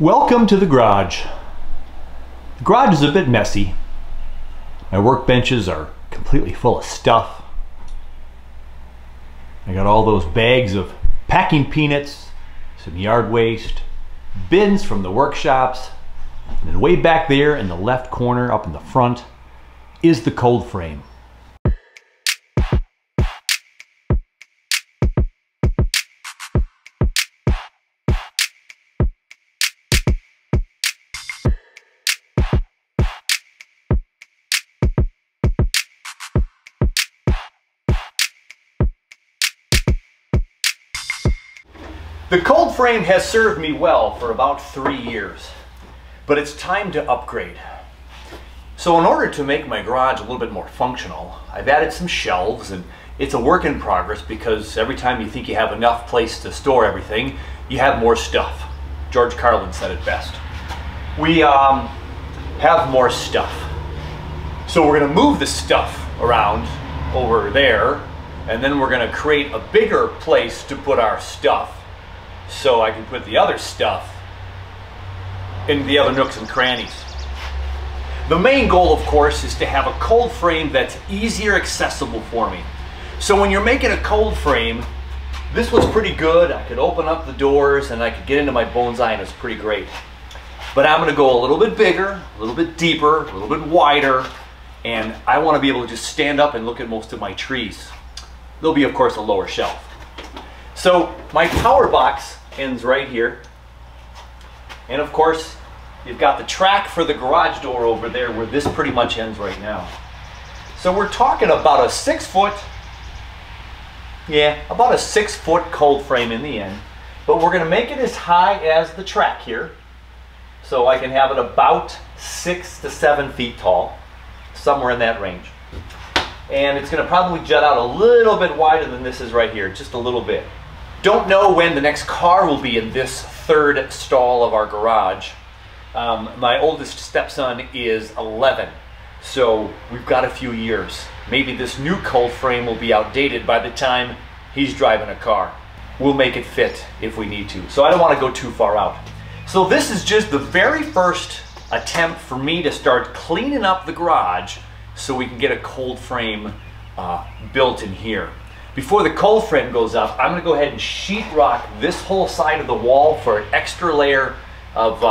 Welcome to the garage. The garage is a bit messy. My workbenches are completely full of stuff. I got all those bags of packing peanuts, some yard waste, bins from the workshops, and then way back there in the left corner up in the front is the cold frame. The cold frame has served me well for about 3 years, but it's time to upgrade. So in order to make my garage a little bit more functional, I've added some shelves, and it's a work in progress because every time you think you have enough place to store everything, you have more stuff. George Carlin said it best. We have more stuff. So we're gonna move the stuff around over there, and then we're gonna create a bigger place to put our stuff. So I can put the other stuff in the other nooks and crannies. The main goal, of course, is to have a cold frame that's easier accessible for me. So when you're making a cold frame, this was pretty good. I could open up the doors and I could get into my bonsai, and it's pretty great. But I'm gonna go a little bit bigger, a little bit deeper, a little bit wider, and I wanna be able to just stand up and look at most of my trees. There'll be, of course, a lower shelf. So my power box ends right here, and of course you've got the track for the garage door over there where this pretty much ends right now. So we're talking about a 6 foot, about a 6 foot cold frame in the end, but we're going to make it as high as the track here, so I can have it about 6 to 7 feet tall, somewhere in that range. And it's going to probably jut out a little bit wider than this is right here, just a little bit. Don't know when the next car will be in this third stall of our garage. My oldest stepson is 11, so we've got a few years. Maybe this new cold frame will be outdated by the time he's driving a car. We'll make it fit if we need to, so I don't want to go too far out. So this is just the very first attempt for me to start cleaning up the garage so we can get a cold frame built in here. Before the cold frame goes up, I'm gonna go ahead and sheetrock this whole side of the wall for an extra layer of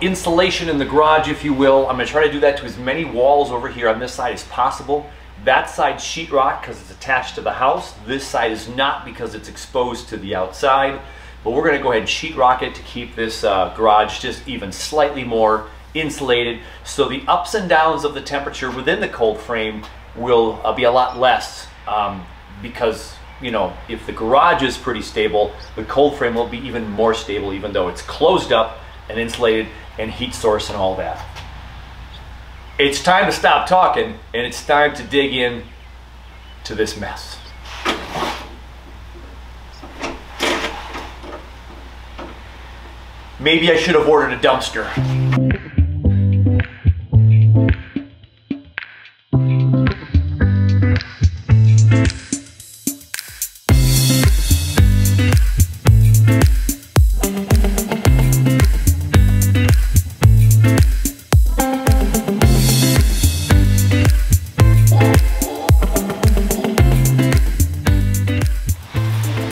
insulation in the garage, if you will. I'm gonna try to do that to as many walls over here on this side as possible. That side sheetrock because it's attached to the house. This side is not because it's exposed to the outside. But we're gonna go ahead and sheetrock it to keep this garage just even slightly more insulated, so the ups and downs of the temperature within the cold frame will be a lot less. Because if the garage is pretty stable, the cold frame will be even more stable, even though it's closed up and insulated and heat source and all that. It's time to stop talking, and it's time to dig in to this mess. Maybe I should have ordered a dumpster.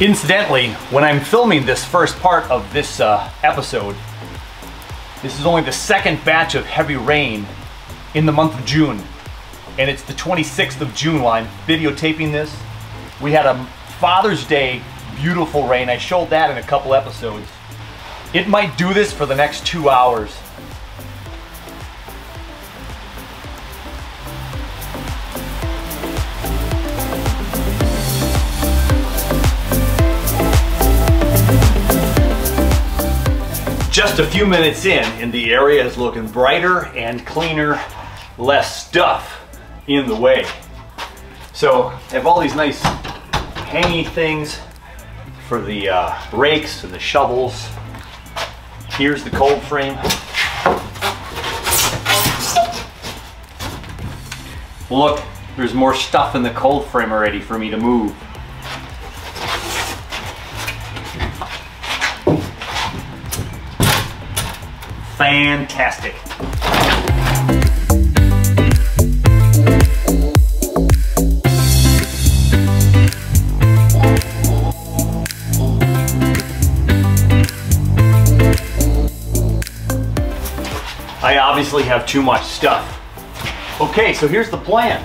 Incidentally, when I'm filming this first part of this episode, this is only the second batch of heavy rain in the month of June. And it's the 26th of June while I'm videotaping this. We had a Father's Day beautiful rain. I showed that in a couple episodes. It might do this for the next 2 hours. Just a few minutes in, and the area is looking brighter and cleaner, less stuff in the way. So I have all these nice hangy things for the rakes and the shovels. Here's the cold frame. Look, there's more stuff in the cold frame already for me to move. Fantastic. I obviously have too much stuff. Okay, so here's the plan.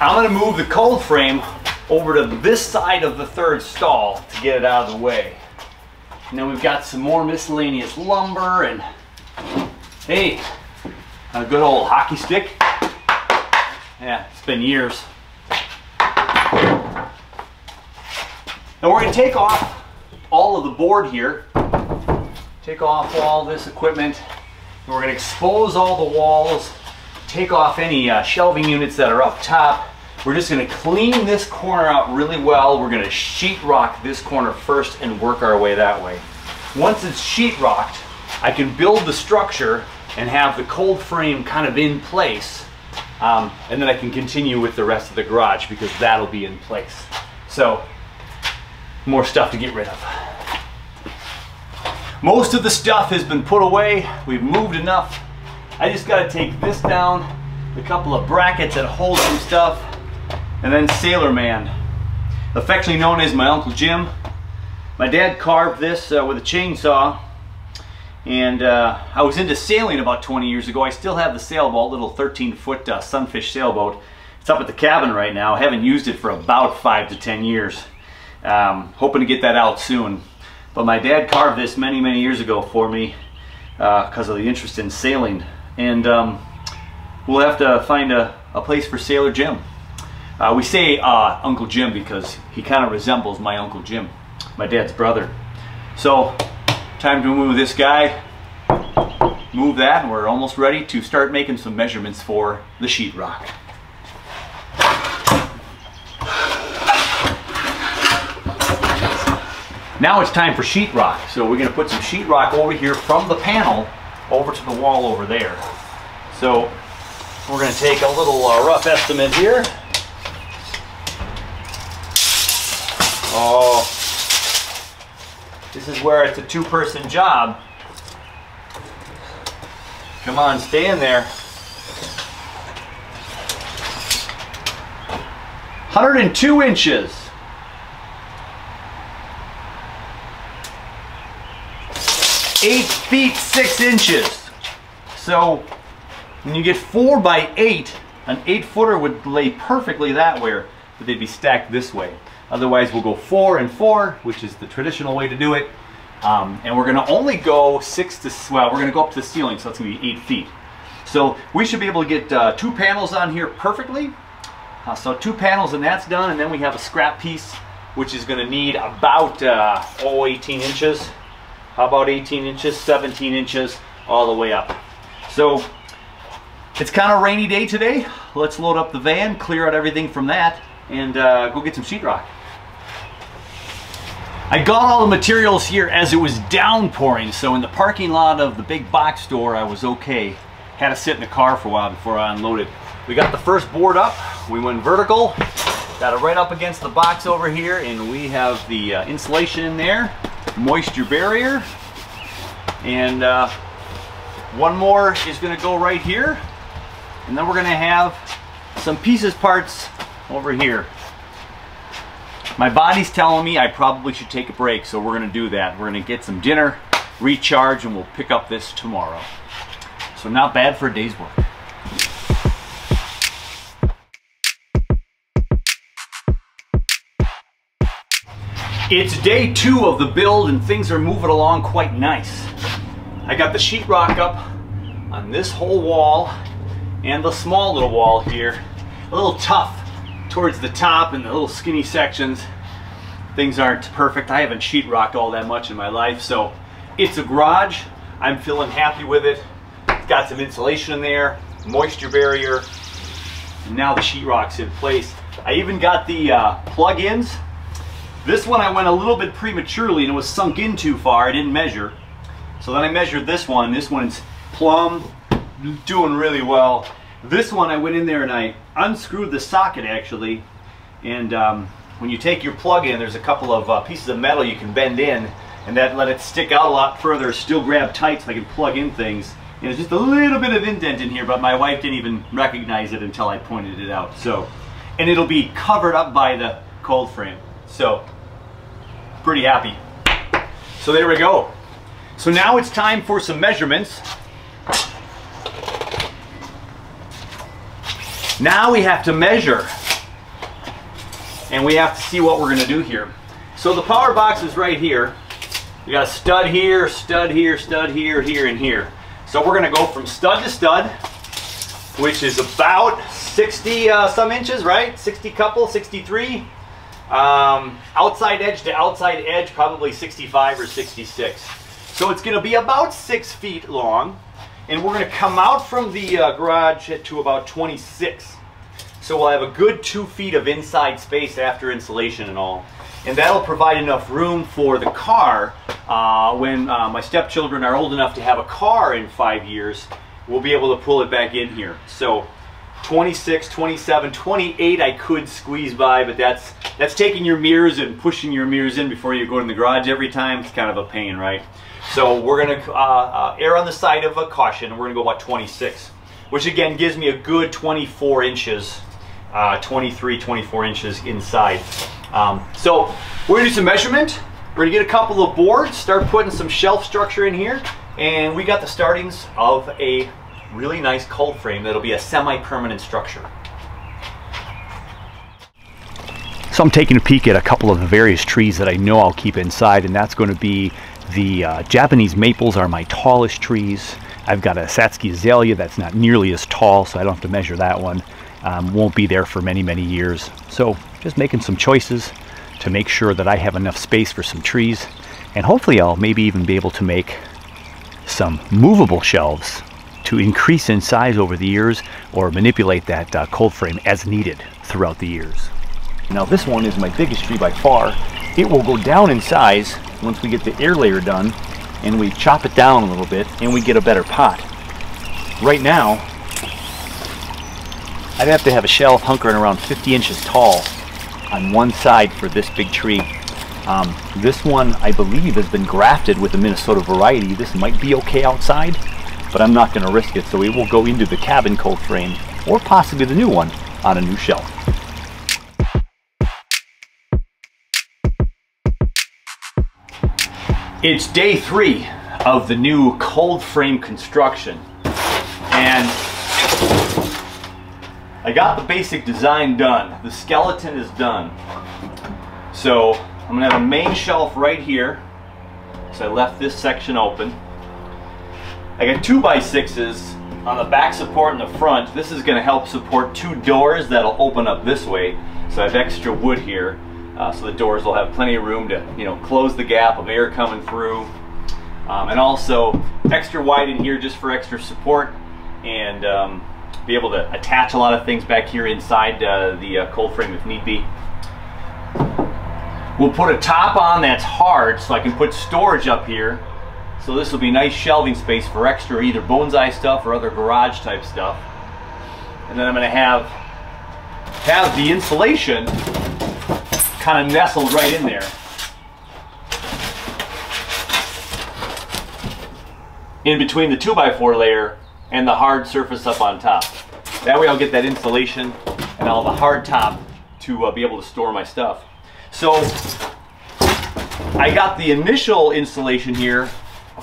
I'm gonna move the cold frame over to this side of the third stall to get it out of the way. And then we've got some more miscellaneous lumber and, hey, a good old hockey stick. Yeah, it's been years. Now we're gonna take off all of the board here, take off all this equipment, and we're gonna expose all the walls, take off any shelving units that are up top. We're just gonna clean this corner out really well. We're gonna sheetrock this corner first and work our way that way. Once it's sheetrocked, I can build the structure and have the cold frame kind of in place, and then I can continue with the rest of the garage because that'll be in place. So, more stuff to get rid of. Most of the stuff has been put away. We've moved enough. I just gotta take this down, a couple of brackets that hold some stuff, and then Sailor Man, affectionately known as my Uncle Jim. My dad carved this with a chainsaw, and I was into sailing about 20 years ago. I still have the sailboat, little 13-foot Sunfish sailboat. It's up at the cabin right now. I haven't used it for about 5 to 10 years. Hoping to get that out soon. But my dad carved this many, many years ago for me because of the interest in sailing. And we'll have to find a place for Sailor Jim. We say Uncle Jim because he kind of resembles my Uncle Jim, my dad's brother. So, time to move this guy, move that, and we're almost ready to start making some measurements for the sheetrock. Now it's time for sheetrock. So we're gonna put some sheetrock over here from the panel over to the wall over there. So, we're going to take a little rough estimate here. Oh, this is where it's a two-person job. Come on, stay in there. 102 inches. "'8 feet 6 inches. So, when you get 4 by 8, an 8-footer would lay perfectly that way, but they'd be stacked this way. Otherwise, we'll go 4 and 4, which is the traditional way to do it. And we're gonna only go we're gonna go up to the ceiling, so that's gonna be 8 feet. So we should be able to get 2 panels on here perfectly. So 2 panels and that's done, and then we have a scrap piece, which is gonna need about, 18 inches. How about 18 inches, 17 inches, all the way up. So, it's kind of a rainy day today. Let's load up the van, clear out everything from that, and go get some sheetrock. I got all the materials here as it was downpouring, so in the parking lot of the big box store, I was okay. Had to sit in the car for a while before I unloaded. We got the first board up, we went vertical, got it right up against the box over here, and we have the insulation in there, moisture barrier, and one more is gonna go right here. And then we're gonna have some pieces, parts over here. My body's telling me I probably should take a break, so we're gonna do that. We're gonna get some dinner, recharge, and we'll pick up this tomorrow. So not bad for a day's work. It's day 2 of the build and things are moving along quite nice. I got the sheetrock up on this whole wall and the small little wall here, a little tough towards the top and the little skinny sections. Things aren't perfect. I haven't sheetrocked all that much in my life, so it's a garage. I'm feeling happy with it. It's got some insulation in there, moisture barrier, and now the sheetrock's in place. I even got the plug-ins. This one I went a little bit prematurely and it was sunk in too far. I didn't measure. So then I measured this one. This one's plumb. Doing really well. This one I went in there and I unscrewed the socket actually, and when you take your plug in, there's a couple of pieces of metal you can bend in and that let it stick out a lot further, still grab tight so I can plug in things. And there's just a little bit of indent in here, but my wife didn't even recognize it until I pointed it out. So, and it'll be covered up by the cold frame. So, pretty happy. So there we go. So now it's time for some measurements. Now we have to measure, and we have to see what we're going to do here. So the power box is right here. We got a stud here, stud here, stud here, here, and here. So we're going to go from stud to stud, which is about 60 some inches, right? 60 couple, 63. Outside edge to outside edge, probably 65 or 66. So it's going to be about 6 feet long, and we're going to come out from the garage to about 26. So we'll have a good 2 feet of inside space after insulation and all. And that'll provide enough room for the car. When my stepchildren are old enough to have a car in 5 years, we'll be able to pull it back in here. So 26, 27, 28 I could squeeze by, but that's taking your mirrors and pushing your mirrors in before you go in the garage every time. It's kind of a pain, right? So we're going to err on the side of caution. We're going to go about 26, which again gives me a good 24 inches. 23, 24 inches inside. So we're going to do some measurement. We're going to get a couple of boards, start putting some shelf structure in here, and we got the startings of a really nice cold frame that'll be a semi-permanent structure. So I'm taking a peek at a couple of the various trees that I know I'll keep inside, and that's going to be the Japanese maples are my tallest trees. I've got a Satsuki azalea that's not nearly as tall, so I don't have to measure that one. Won't be there for many, many years. So just making some choices to make sure that I have enough space for some trees, and hopefully I'll maybe even be able to make some movable shelves to increase in size over the years, or manipulate that cold frame as needed throughout the years. Now this one is my biggest tree by far. It will go down in size once we get the air layer done and we chop it down a little bit and we get a better pot. Right now I'd have to have a shelf hunkering around 50 inches tall on one side for this big tree. This one, I believe, has been grafted with a Minnesota variety. This might be okay outside, but I'm not going to risk it, so it will go into the cabin cold frame, or possibly the new one, on a new shelf. It's day 3 of the new cold frame construction, and I got the basic design done. The skeleton is done. So I'm going to have a main shelf right here. So I left this section open. I got 2x6s on the back support and the front. This is going to help support 2 doors that'll open up this way. So I have extra wood here, so the doors will have plenty of room to, you know, close the gap of air coming through. And also extra wide in here just for extra support, and be able to attach a lot of things back here inside the cold frame if need be. We'll put a top on that's hard so I can put storage up here. So this will be nice shelving space for extra either bonsai stuff or other garage type stuff. And then I'm going to have the insulation kind of nestled right in there. In between the 2x4 layer and the hard surface up on top. That way I'll get that insulation and I'll have a hard top to be able to store my stuff. So I got the initial insulation here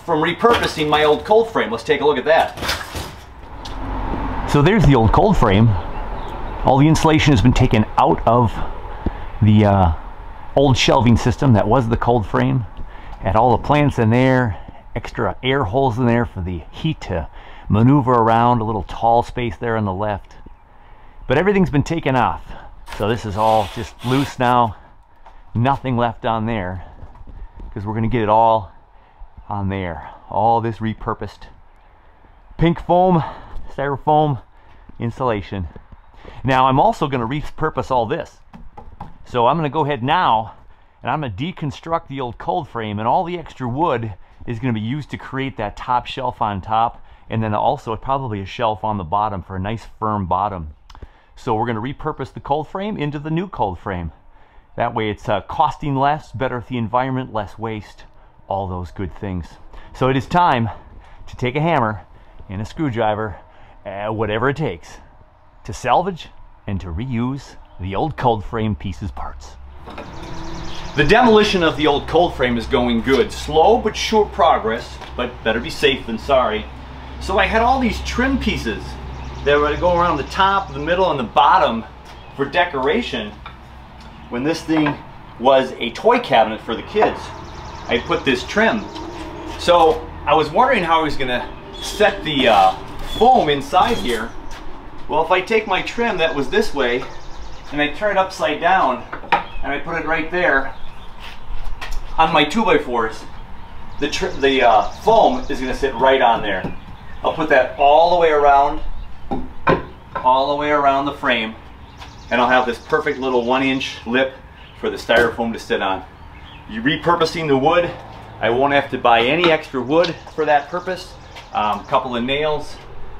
from repurposing my old cold frame. Let's take a look at that. So there's the old cold frame. All the insulation has been taken out of the old shelving system that was the cold frame. Had all the plants in there, extra air holes in there for the heat to maneuver around, a little tall space there on the left. But everything's been taken off, so this is all just loose now. Nothing left on there, because we're going to get it all on there. All this repurposed pink foam, styrofoam insulation. Now I'm also going to repurpose all this. So I'm going to go ahead now and I'm going to deconstruct the old cold frame, and all the extra wood is going to be used to create that top shelf on top, and then also probably a shelf on the bottom for a nice firm bottom. So we're going to repurpose the cold frame into the new cold frame. That way it's costing less, better for the environment, less waste, all those good things. So it is time to take a hammer and a screwdriver, whatever it takes, to salvage and to reuse the old cold frame pieces parts. The demolition of the old cold frame is going good. Slow but sure progress, but better be safe than sorry. So I had all these trim pieces that were to go around the top, the middle, and the bottom for decoration. When this thing was a toy cabinet for the kids, I put this trim. So I was wondering how I was gonna set the foam inside here. Well, if I take my trim that was this way and I turn it upside down and I put it right there on my 2x4s, the foam is gonna sit right on there. I'll put that all the way around the frame, and I'll have this perfect little 1-inch lip for the styrofoam to sit on. You're repurposing the wood. I won't have to buy any extra wood for that purpose. A couple of nails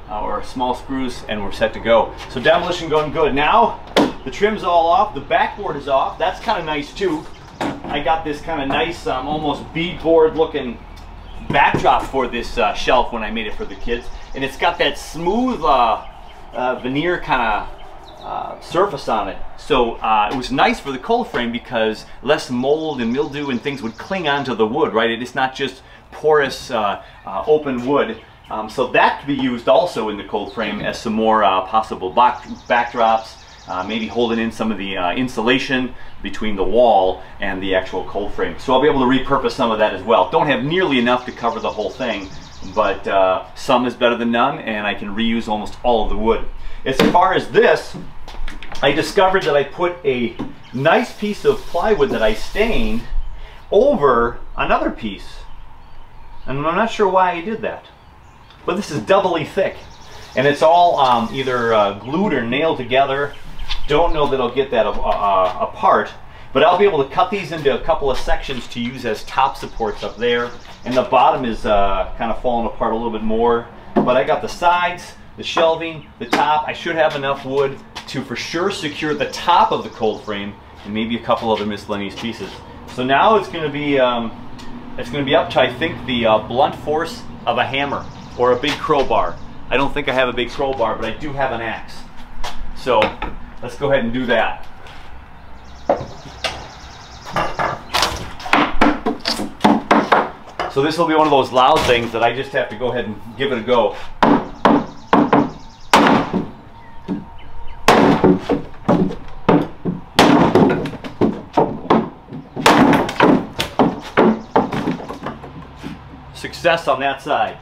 or small screws, and we're set to go. So demolition going good. Now the trim's all off, the backboard is off. That's kind of nice too. I got this kind of nice almost beadboard looking backdrop for this shelf when I made it for the kids, and it's got that smooth veneer kind of surface on it. So it was nice for the cold frame because less mold and mildew and things would cling onto the wood, right? It's not just porous open wood. So that could be used also in the cold frame as some more possible backdrops, maybe holding in some of the insulation between the wall and the actual cold frame. So I'll be able to repurpose some of that as well. Don't have nearly enough to cover the whole thing, but some is better than none, and I can reuse almost all of the wood. As far as this, I discovered that I put a nice piece of plywood that I stained over another piece, and I'm not sure why I did that, but this is doubly thick, and it's all either glued or nailed together. Don't know that I'll get that apart, but I'll be able to cut these into a couple of sections to use as top supports up there, and the bottom is kind of falling apart a little bit more, but I got the sides, the shelving, the top. I should have enough wood to for sure secure the top of the cold frame and maybe a couple other miscellaneous pieces. So now it's going to be up to, I think, the blunt force of a hammer or a big crowbar. I don't think I have a big crowbar, but I do have an axe. So let's go ahead and do that. So this will be one of those loud things that I just have to go ahead and give it a go. Success on that side.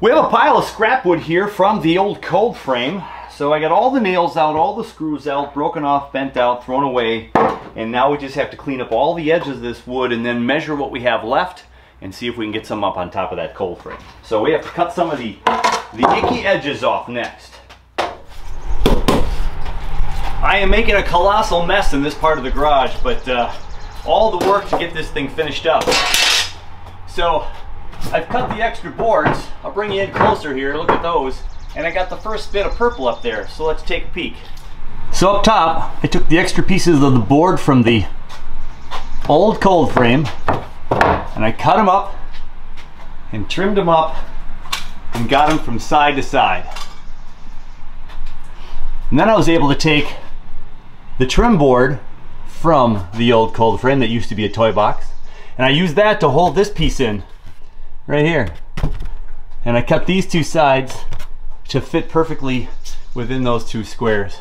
We have a pile of scrap wood here from the old cold frame. So I got all the nails out, all the screws out, broken off, bent out, thrown away, and now we just have to clean up all the edges of this wood and then measure what we have left and see if we can get some up on top of that cold frame. So we have to cut some of the icky edges off next. I am making a colossal mess in this part of the garage, but all the work to get this thing finished up. So I've cut the extra boards. I'll bring you in closer here, look at those. And I got the first bit of purple up there, so let's take a peek. So up top, I took the extra pieces of the board from the old cold frame, and I cut them up and trimmed them up and got them from side to side. And then I was able to take the trim board from the old cold frame that used to be a toy box, and I used that to hold this piece in right here, and I cut these two sides to fit perfectly within those two squares.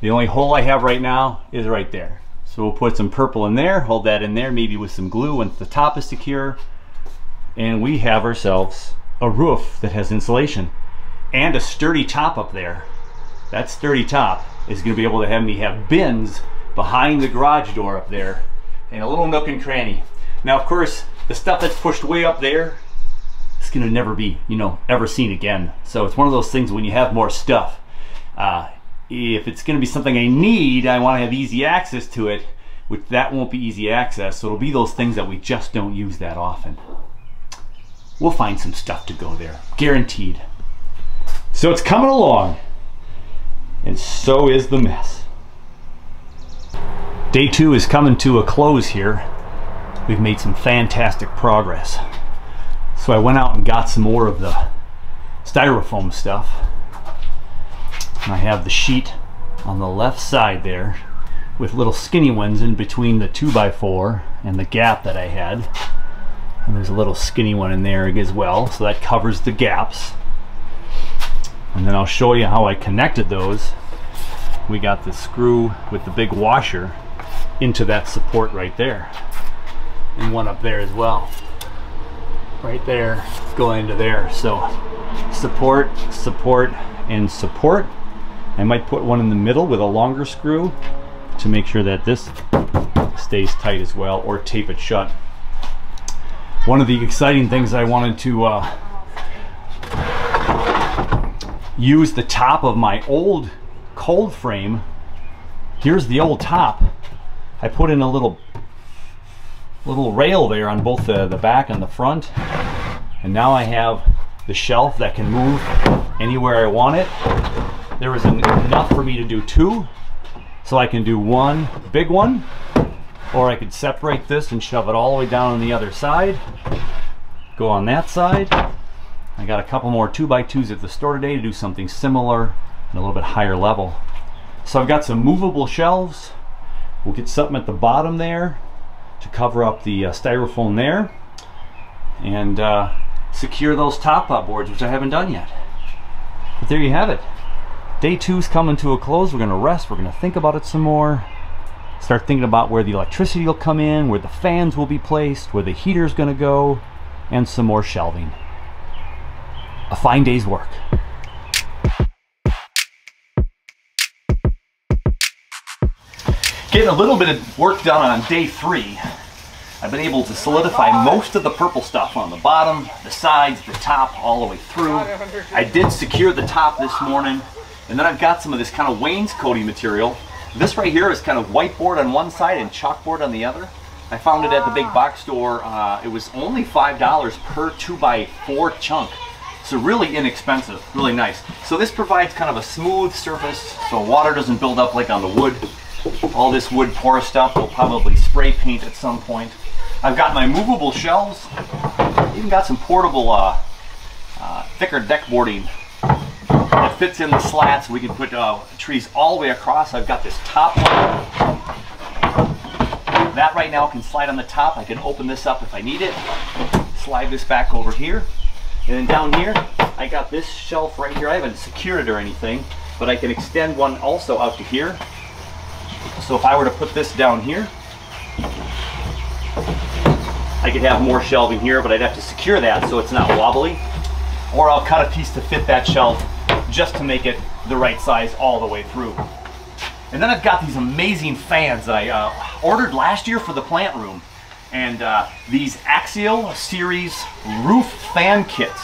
The only hole I have right now is right there, so we'll put some purple in there, hold that in there, maybe with some glue once the top is secure, and we have ourselves a roof that has insulation and a sturdy top up there. That sturdy top is going to be able to have me have bins behind the garage door up there and a little nook and cranny. Now, of course, the stuff that's pushed way up there is going to never be, you know, ever seen again. So it's one of those things when you have more stuff. If it's going to be something I need, I want to have easy access to it, which that won't be easy access. So it'll be those things that we just don't use that often. We'll find some stuff to go there, guaranteed. So it's coming along. And so is the mess. Day 2 is coming to a close here. we've made some fantastic progress. So I went out and got some more of the styrofoam stuff. And I have the sheet on the left side there with little skinny ones in between the 2x4 and the gap that I had. And there's a little skinny one in there as well, so that covers the gaps. And then I'll show you how I connected those. We got the screw with the big washer into that support right there. And one up there as well. Right there, going into there. So support, support, and support. I might put one in the middle with a longer screw to make sure that this stays tight as well, or tape it shut. One of the exciting things I wanted to use the top of my old cold frame. Here's the old top. I put in a little rail there on both the back and the front, and now I have the shelf that can move anywhere I want it. There was enough for me to do two, so I can do one big one, or I could separate this and shove it all the way down on the other side, go on that side. I got a couple more 2x2s at the store today to do something similar and a little bit higher level. So I've got some movable shelves. We'll get something at the bottom there to cover up the styrofoam there, and secure those top boards, which I haven't done yet. But there you have it. Day 2's coming to a close. We're gonna rest, we're gonna think about it some more. Start thinking about where the electricity will come in, where the fans will be placed, where the heater's gonna go, and some more shelving. A fine day's work. Getting a little bit of work done on day 3. I've been able to solidify most of the purple stuff on the bottom, the sides, the top, all the way through. I did secure the top this morning, and then I've got some of this kind of wainscoting material. This right here is kind of whiteboard on one side and chalkboard on the other. I found it at the big box store. It was only $5 per 2x4 chunk. So really inexpensive, really nice. So this provides kind of a smooth surface so water doesn't build up like on the wood. All this wood porous stuff will probably spray paint at some point. I've got my movable shelves. Even got some portable thicker deck boarding that fits in the slats. We can put trees all the way across. I've got this top one. That right now can slide on the top. I can open this up if I need it. Slide this back over here. And then down here, I got this shelf right here. I haven't secured it or anything, but I can extend one also out to here. So if I were to put this down here, I could have more shelving here, but I'd have to secure that so it's not wobbly. Or I'll cut a piece to fit that shelf just to make it the right size all the way through. And then I've got these amazing fans that I ordered last year for the plant room. And these Axial Series Roof Fan Kits.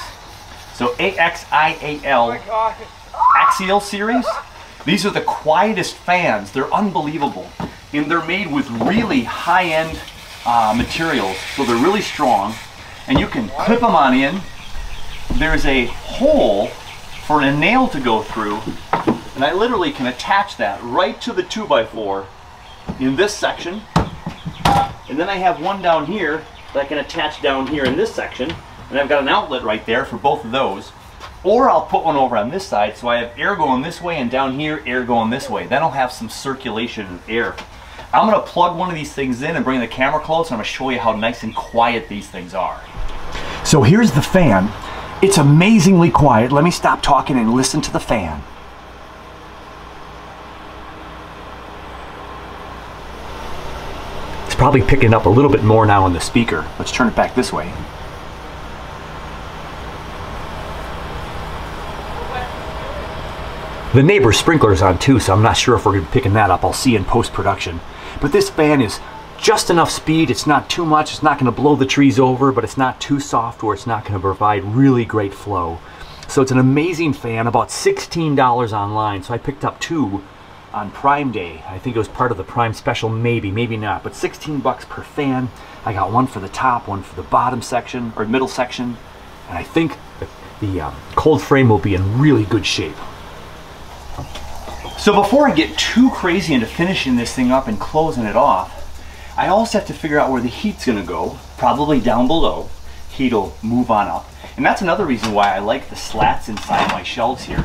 So AXIAL, Axial Series. These are the quietest fans. They're unbelievable. And they're made with really high-end materials. So they're really strong. And you can clip them on in. There's a hole for a nail to go through, and I literally can attach that right to the 2x4 in this section, and then I have one down here that I can attach down here in this section, and I've got an outlet right there for both of those. Or I'll put one over on this side so I have air going this way, and down here air going this way. Then I'll have some circulation and air. I'm going to plug one of these things in and bring the camera close, and I'm going to show you how nice and quiet these things are. So here's the fan. It's amazingly quiet. Let me stop talking and listen to the fan. It's probably picking up a little bit more now on the speaker. Let's turn it back this way. The neighbor's sprinkler's on too, so I'm not sure if we're picking that up. I'll see in post-production. But this fan is just enough speed. It's not too much. It's not going to blow the trees over, but it's not too soft where it's not going to provide really great flow. So it's an amazing fan, about $16 online. So I picked up two on Prime Day. I think it was part of the Prime special, maybe not, but 16 bucks per fan. I got one for the top, one for the bottom section or middle section. And I think the cold frame will be in really good shape. So before I get too crazy into finishing this thing up and closing it off, I also have to figure out where the heat's gonna go, probably down below. Heat'll move on up. And that's another reason why I like the slats inside my shelves here,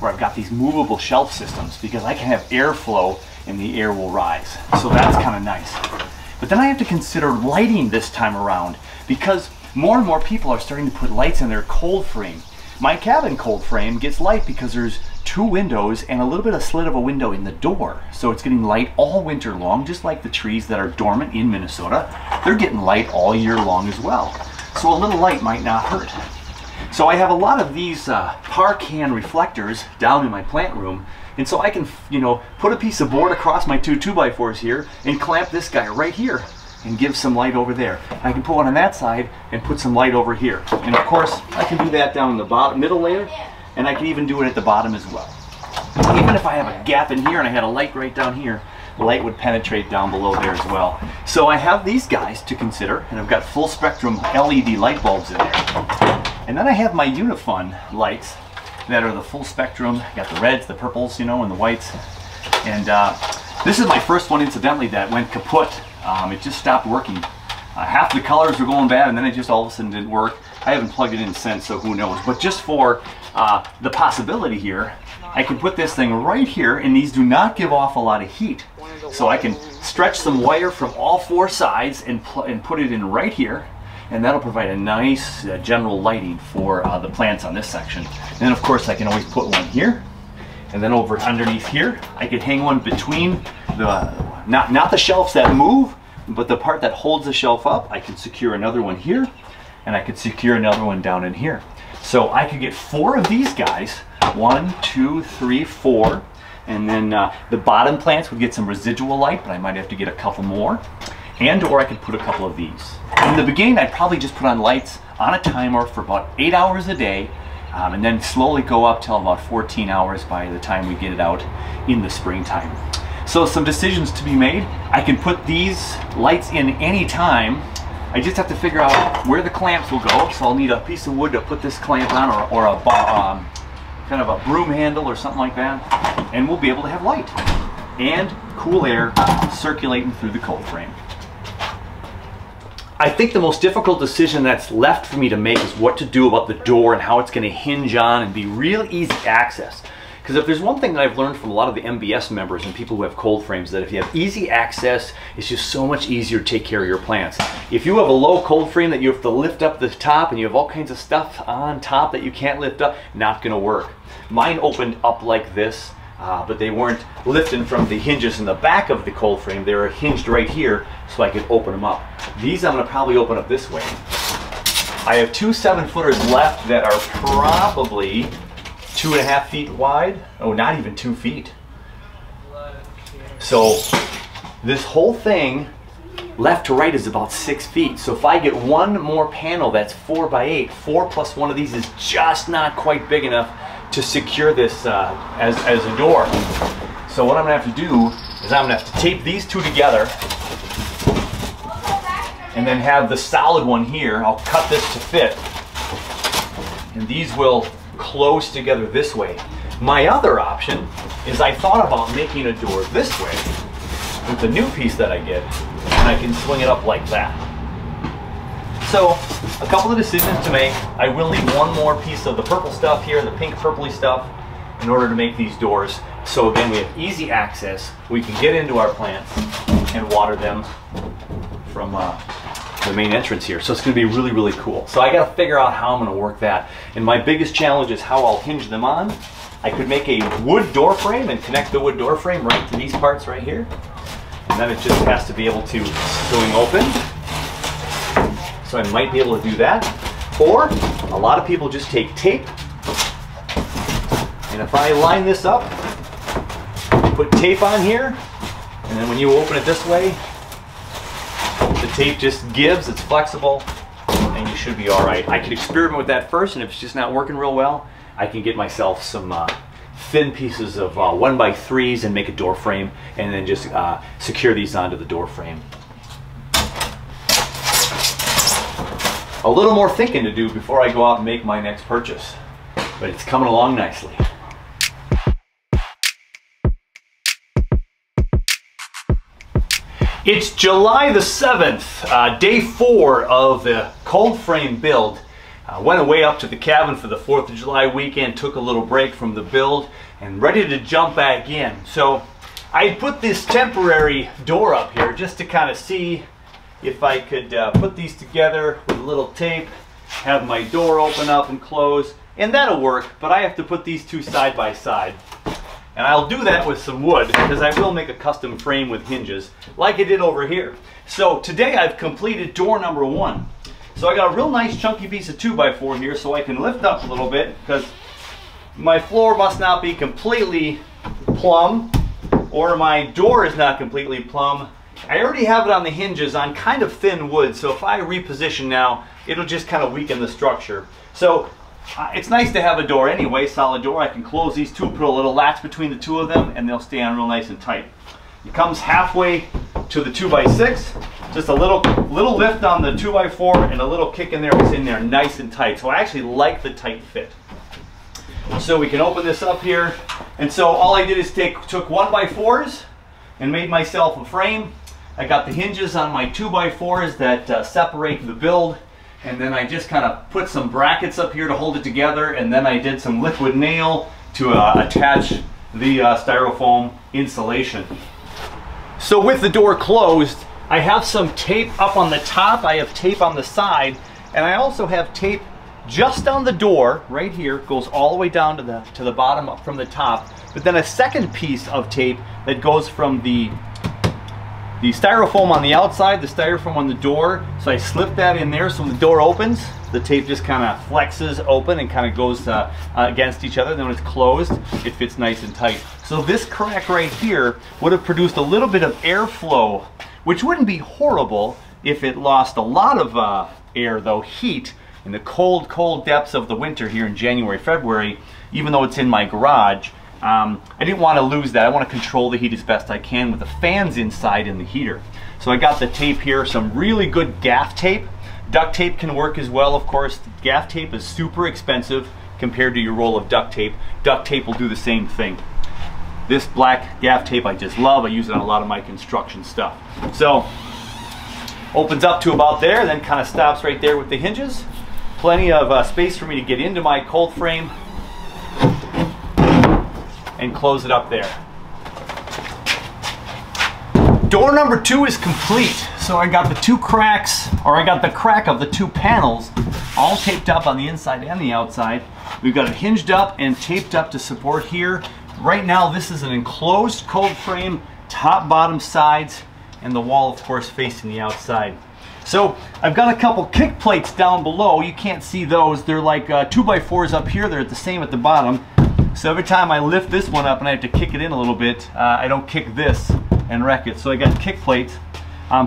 where I've got these movable shelf systems, because I can have airflow and the air will rise. So that's kind of nice. But then I have to consider lighting this time around, because more and more people are starting to put lights in their cold frame. My cabin cold frame gets light because there's two windows and a little bit of slit of a window in the door. So it's getting light all winter long, just like the trees that are dormant in Minnesota. They're getting light all year long as well. So a little light might not hurt. So I have a lot of these Parcan reflectors down in my plant room. And so I can, you know, put a piece of board across my two 2x4s here and clamp this guy right here and give some light over there. I can put one on that side and put some light over here. And of course, I can do that down in the bottom middle layer, and I can even do it at the bottom as well. Even if I have a gap in here and I had a light right down here, the light would penetrate down below there as well. So I have these guys to consider, and I've got full spectrum LED light bulbs in there. And then I have my Unifun lights that are the full spectrum. I got the reds, the purples, you know, and the whites. And this is my first one, incidentally, that went kaput. It just stopped working. Half the colors were going bad, and then it just all of a sudden didn't work. I haven't plugged it in since, so who knows. But just for the possibility here, I can put this thing right here, and these do not give off a lot of heat. So I can stretch some wire from all four sides and put it in right here, and that'll provide a nice general lighting for the plants on this section. And then, of course, I can always put one here, and then over underneath here, I could hang one between the not the shelves that move, but the part that holds the shelf up. I could secure another one here, and I could secure another one down in here. So I could get four of these guys, 1, 2, 3, 4, and then the bottom plants would get some residual light, but I might have to get a couple more, and or I could put a couple of these. In the beginning, I'd probably just put on lights on a timer for about 8 hours a day, and then slowly go up till about 14 hours by the time we get it out in the springtime. So some decisions to be made. I can put these lights in any time. I just have to figure out where the clamps will go. So I'll need a piece of wood to put this clamp on, or a kind of a broom handle or something like that. And we'll be able to have light and cool air circulating through the cold frame. I think the most difficult decision that's left for me to make is what to do about the door and how it's going to hinge on and be real easy access. Because if there's one thing that I've learned from a lot of the MBS members and people who have cold frames, that if you have easy access, it's just so much easier to take care of your plants. If you have a low cold frame that you have to lift up the top and you have all kinds of stuff on top that you can't lift up, not gonna work. Mine opened up like this, but they weren't lifting from the hinges in the back of the cold frame. They were hinged right here so I could open them up. These I'm gonna probably open up this way. I have two 7-footers left that are probably 2.5 feet wide. Oh, not even 2 feet. So this whole thing left to right is about 6 feet. So if I get one more panel that's 4 by 8, 4 plus 1 of these is just not quite big enough to secure this as a door. So what I'm gonna have to do is I'm gonna have to tape these two together and then have the solid one here. I'll cut this to fit, and these will close together this way. My other option is I thought about making a door this way with the new piece that I get, and I can swing it up like that. So a couple of decisions to make. I will need one more piece of the purple stuff here, the pink purpley stuff, in order to make these doors. So again, we have easy access. We can get into our plants and water them from the main entrance here. So it's going to be really, really cool. So I got to figure out how I'm going to work that. And my biggest challenge is how I'll hinge them on. I could make a wood door frame and connect the wood door frame right to these parts right here. And then it just has to be able to swing open. So I might be able to do that. Or a lot of people just take tape. And if I line this up, put tape on here, and then when you open it this way, the tape just gives, it's flexible, and you should be all right. I could experiment with that first, and if it's just not working real well, I can get myself some thin pieces of 1x3s and make a door frame, and then just secure these onto the door frame. A little more thinking to do before I go out and make my next purchase, but it's coming along nicely. It's July the 7th, day 4 of the cold frame build. Went away up to the cabin for the 4th of July weekend, took a little break from the build, and ready to jump back in. So I put this temporary door up here just to kind of see if I could put these together with a little tape, have my door open up and close, and that'll work, but I have to put these two side by side. And I'll do that with some wood, because I will make a custom frame with hinges, like I did over here. So today I've completed door number 1. So I got a real nice chunky piece of 2x4 here, so I can lift up a little bit, because my floor must not be completely plumb, or my door is not completely plumb. I already have it on the hinges on kind of thin wood, so if I reposition now, it'll just kind of weaken the structure. So it's nice to have a door anyway, solid door. I can close these two, put a little latch between the two of them, and they'll stay on real nice and tight. It comes halfway to the 2x6, just a little lift on the 2x4 and a little kick in there. It's in there nice and tight, so I actually like the tight fit. So we can open this up here, and so all I did is took 1x4s and made myself a frame. I got the hinges on my 2x4s that separate the build. And then I just kind of put some brackets up here to hold it together, and then I did some liquid nail to attach the styrofoam insulation. So with the door closed, I have some tape up on the top, I have tape on the side, and I also have tape just on the door right here, goes all the way down to the bottom up from the top, but then a second piece of tape that goes from the styrofoam on the outside, the styrofoam on the door. So I slip that in there, so when the door opens, the tape just kind of flexes open and kind of goes against each other. Then when it's closed, it fits nice and tight. So this crack right here would have produced a little bit of airflow, which wouldn't be horrible if it lost a lot of air, though. Heat in the cold, cold depths of the winter here in January, February, even though it's in my garage, I didn't want to lose that. I want to control the heat as best I can with the fans inside and the heater. So I got the tape here, some really good gaff tape. Duct tape can work as well, of course. The gaff tape is super expensive compared to your roll of duct tape. Duct tape will do the same thing. This black gaff tape I just love. I use it on a lot of my construction stuff. So opens up to about there, then kind of stops right there with the hinges. Plenty of space for me to get into my cold frame and close it up there. Door number 2 is complete. So I got the two cracks, or I got the crack of the two panels, all taped up on the inside and the outside. We've got it hinged up and taped up to support here. Right now this is an enclosed cold frame, top, bottom, sides, and the wall of course facing the outside. So I've got a couple kick plates down below. You can't see those. They're like 2x4s up here. They're the same at the bottom. So every time I lift this one up and I have to kick it in a little bit, I don't kick this and wreck it. So I got kick plates.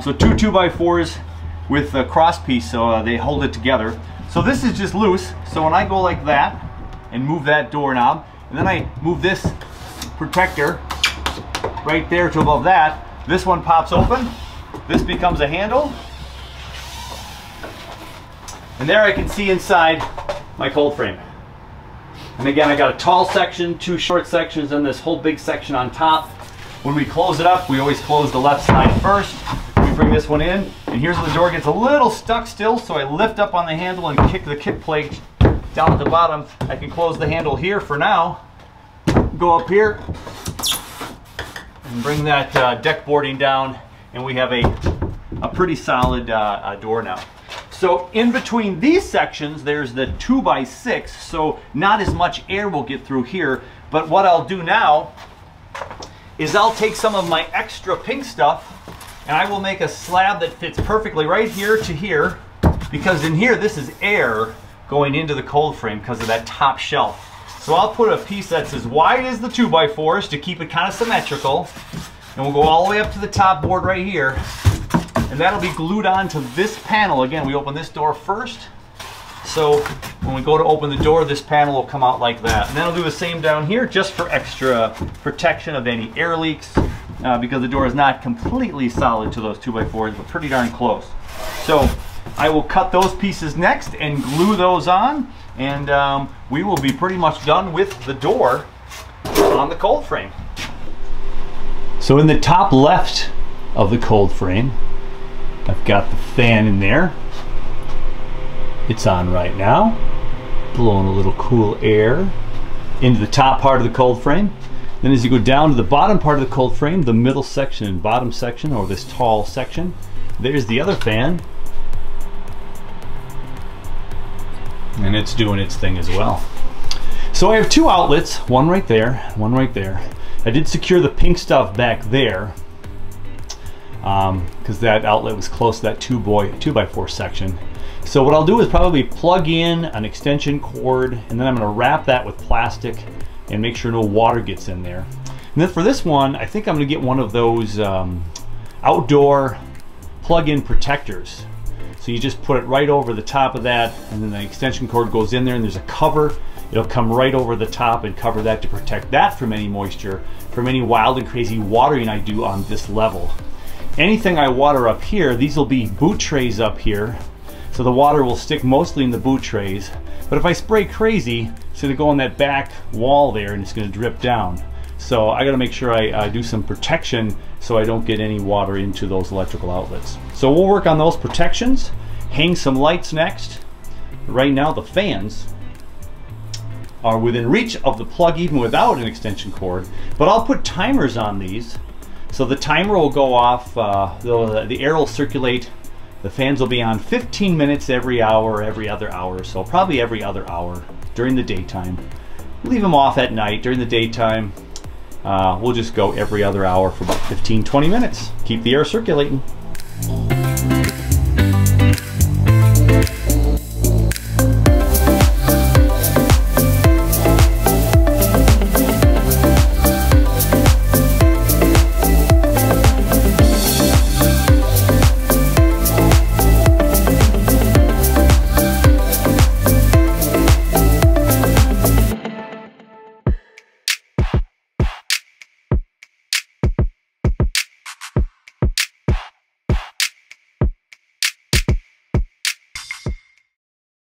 So two 2x4s with a cross piece, so they hold it together. So this is just loose. So when I go like that and move that doorknob, and then I move this protector right there to above that, this one pops open. This becomes a handle. And there I can see inside my cold frame. And again, I got a tall section, two short sections, and this whole big section on top. When we close it up, we always close the left side first. We bring this one in, and here's where the door gets a little stuck still, so I lift up on the handle and kick the kick plate down at the bottom. I can close the handle here for now, go up here, and bring that deck boarding down, and we have a pretty solid door now. So in between these sections, there's the 2x6, so not as much air will get through here. But what I'll do now is I'll take some of my extra pink stuff and I will make a slab that fits perfectly right here to here, because in here, this is air going into the cold frame because of that top shelf. So I'll put a piece that's as wide as the 2x4s to keep it kind of symmetrical. And we'll go all the way up to the top board right here. And that'll be glued onto this panel. Again, we open this door first. So when we go to open the door, this panel will come out like that. And then I'll do the same down here just for extra protection of any air leaks, because the door is not completely solid to those 2x4s, but pretty darn close. So I will cut those pieces next and glue those on, and we will be pretty much done with the door on the cold frame. So in the top left of the cold frame. I've got the fan in there. It's on right now, blowing a little cool air into the top part of the cold frame. Then as you go down to the bottom part of the cold frame, the middle section and bottom section, or this tall section, there's the other fan. And it's doing its thing as well. So I have two outlets, one right there, one right there. I did secure the pink stuff back there because that outlet was close to that 2x4 section. So what I'll do is probably plug in an extension cord, and then I'm gonna wrap that with plastic and make sure no water gets in there. And then for this one, I think I'm gonna get one of those outdoor plug-in protectors. So you just put it right over the top of that, and then the extension cord goes in there, and there's a cover. It'll come right over the top and cover that to protect that from any moisture, from any wild and crazy watering I do on this level. Anything I water up here, these will be boot trays up here, so the water will stick mostly in the boot trays. But if I spray crazy, it's gonna go on that back wall there and it's gonna drip down. So I gotta make sure I do some protection so I don't get any water into those electrical outlets. So we'll work on those protections, hang some lights next. Right now the fans are within reach of the plug even without an extension cord, but I'll put timers on these. So the timer will go off, the air will circulate, the fans will be on 15 minutes every hour, every other hour, so probably every other hour during the daytime. Leave them off at night. During the daytime, we'll just go every other hour for about 15-20 minutes. Keep the air circulating.